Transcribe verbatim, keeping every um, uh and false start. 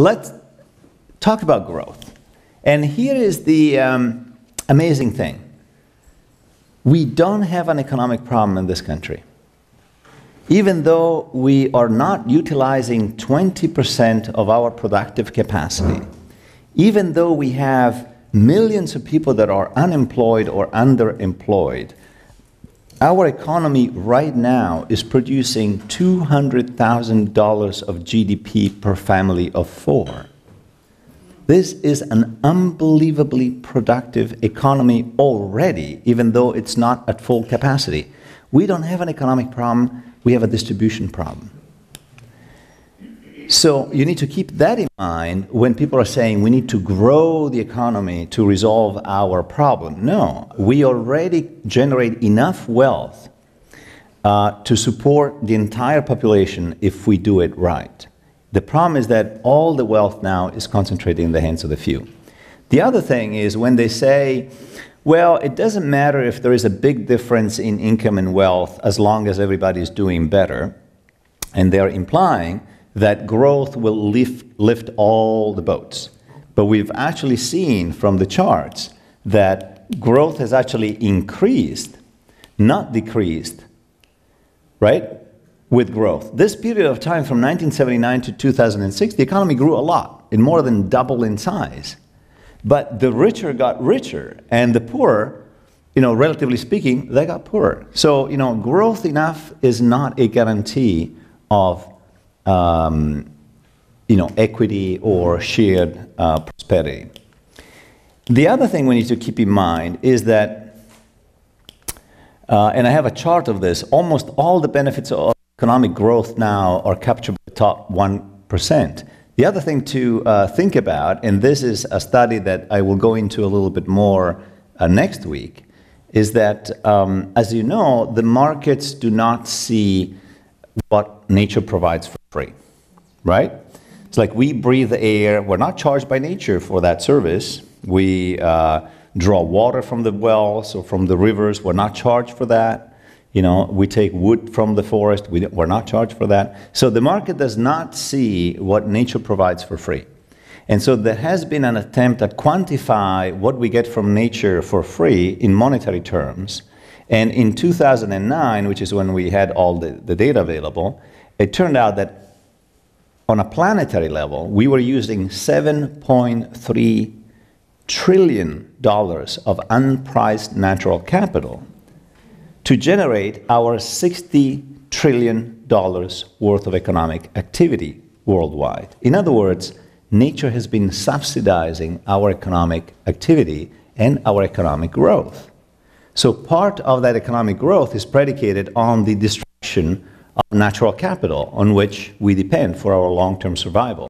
Let's talk about growth. And here is the um, amazing thing. We don't have an economic problem in this country. Even though we are not utilizing twenty percent of our productive capacity, even though we have millions of people that are unemployed or underemployed, our economy right now is producing two hundred thousand dollars of G D P per family of four. This is an unbelievably productive economy already, even though it's not at full capacity. We don't have an economic problem. We have a distribution problem. So you need to keep that in mind when people are saying we need to grow the economy to resolve our problem. No, we already generate enough wealth uh, to support the entire population if we do it right. The problem is that all the wealth now is concentrated in the hands of the few. The other thing is when they say, well, it doesn't matter if there is a big difference in income and wealth as long as everybody's doing better, and they're implying that growth will lift, lift all the boats. But we've actually seen from the charts that growth has actually increased, not decreased, right, with growth. This period of time from nineteen seventy-nine to two thousand six, the economy grew a lot. It more than doubled in size. But the richer got richer, and the poorer, you know, relatively speaking, they got poorer. So, you know, growth enough is not a guarantee of, um, you know, equity or shared uh, prosperity. The other thing we need to keep in mind is that, uh, and I have a chart of this, almost all the benefits of economic growth now are captured by the top one percent. The other thing to uh, think about, and this is a study that I will go into a little bit more uh, next week, is that, um, as you know, the markets do not see what nature provides for free, right? It's like we breathe air. We're not charged by nature for that service. We uh, draw water from the wells or from the rivers. We're not charged for that. You know, we take wood from the forest. We, we're not charged for that. So the market does not see what nature provides for free. And so there has been an attempt to quantify what we get from nature for free in monetary terms. And in two thousand nine, which is when we had all the, the data available, it turned out that on a planetary level, we were using seven point three trillion dollars of unpriced natural capital to generate our sixty trillion dollars worth of economic activity worldwide. In other words, nature has been subsidizing our economic activity and our economic growth. So part of that economic growth is predicated on the destruction of natural capital on which we depend for our long-term survival.